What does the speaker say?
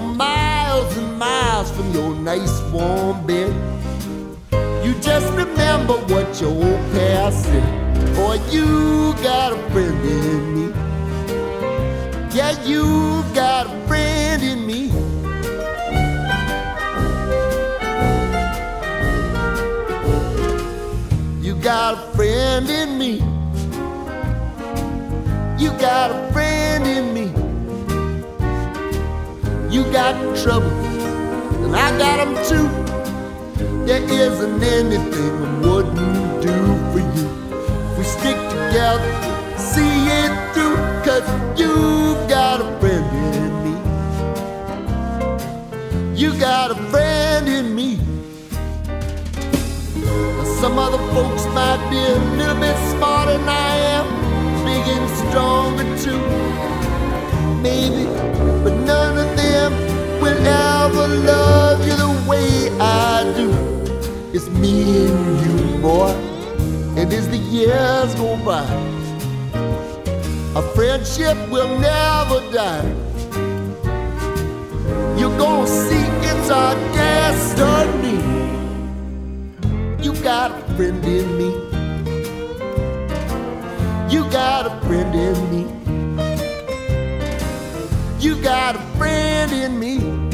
for miles and miles from your nice warm bed. You just remember what your old past said, boy, you got a friend in me. Yeah, you got a friend in me. You got a friend in me. You got a friend in me. You got trouble, and I got 'em too. There isn't anything I wouldn't do for you. We stick together, see it through, 'cause you got a friend in me. You got a friend in me. Now some other folks might be a little bit smarter than I am, big and stronger too, maybe, but none of them will ever love you the way I do. It's me and you, boy, and as the years go by, our friendship will never die. You're gonna see it's our destiny. You got a friend in me. You got a friend in me. You got a friend in me.